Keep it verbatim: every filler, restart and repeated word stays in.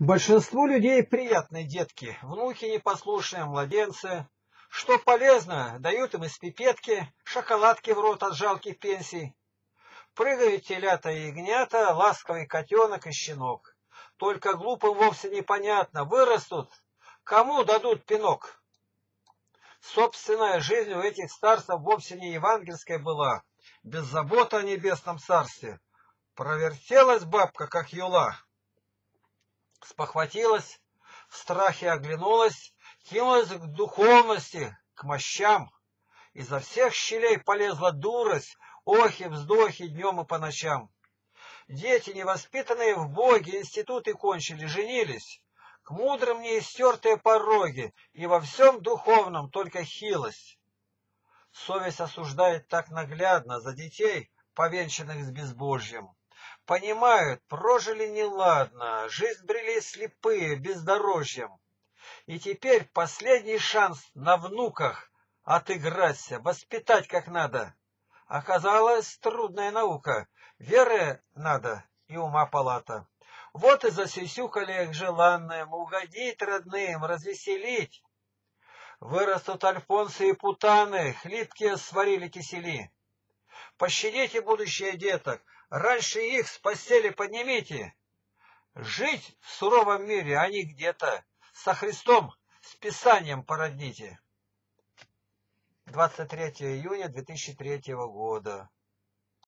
Большинству людей приятны детки, внуки непослушные, младенцы. Что полезно, дают им из пипетки, шоколадки в рот от жалких пенсий. Прыгают телята и ягнята, ласковый котенок и щенок. Только глупым вовсе непонятно, вырастут, кому дадут пинок. Собственная жизнь у этих старцев вовсе не евангельская была, без заботы о небесном царстве. Провертелась бабка, как юла. Спохватилась, в страхе оглянулась, кинулась к духовности, к мощам. Изо всех щелей полезла дурость, охи, вздохи днем и по ночам. Дети, невоспитанные в Боге, институты кончили, женились. К мудрым неистертые пороги, и во всем духовном только хилость. Совесть осуждает так наглядно за детей, повенчанных с безбожьем. Понимают, прожили неладно, жизнь брели слепые, бездорожьем. И теперь последний шанс на внуках отыграться, воспитать как надо. Оказалась трудная наука, веры надо и ума палата. Вот и засисюкали их желанным, угодить родным, развеселить. Вырастут альфонсы и путаны, хлипкие сварили кисели. Пощадите будущее деток, раньше их с постели поднимите. Жить в суровом мире они где-то, со Христом, с Писанием породните. двадцать третьего июня две тысячи третьего года.